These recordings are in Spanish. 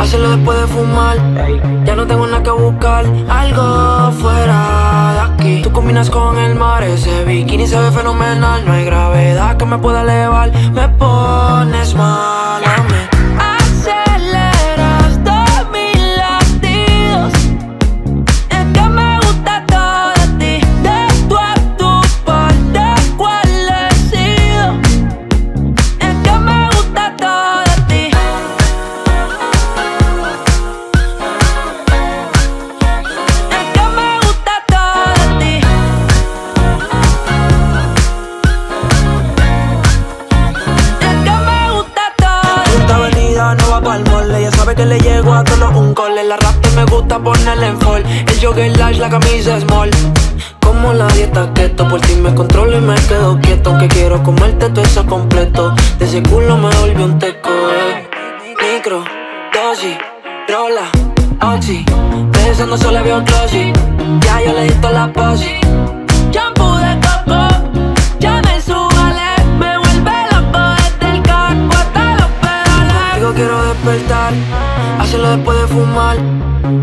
Hacerlo después de fumar, ya no tengo nada que buscar. Algo fuera de aquí. Tú combinas con el mar, ese bikini se ve fenomenal. No hay gravedad que me pueda elevar. Me pones mal a mí. La camisa small, como la dieta keto. Por ti me controlo y me quedo quieto, aunque quiero comerte todo eso completo. De ese culo me volvió un teco, eh. Micro, dosis, rola, oxi. De eso no solo veo glossy. Ya yo le di toda la posi. Shampoo de coco, ya me subale. Me vuelve loco desde el caco hasta los pedales. Digo quiero despertar, hacerlo después de fumar.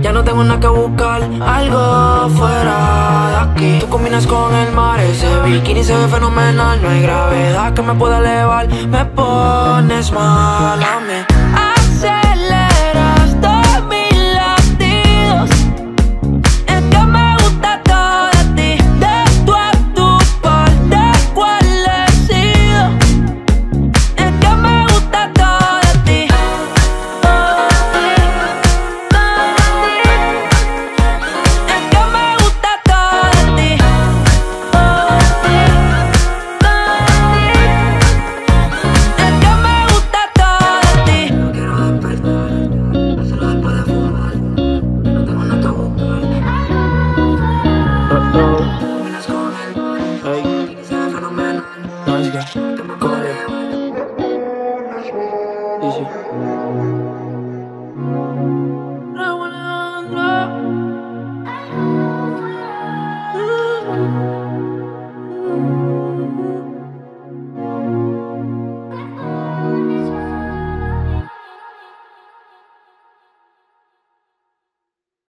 Ya no tengo nada que buscar, algo fuera de aquí. Tú combinas con el mar, ese bikini se ve fenomenal. No hay gravedad que me pueda elevar, me pones mal a mí.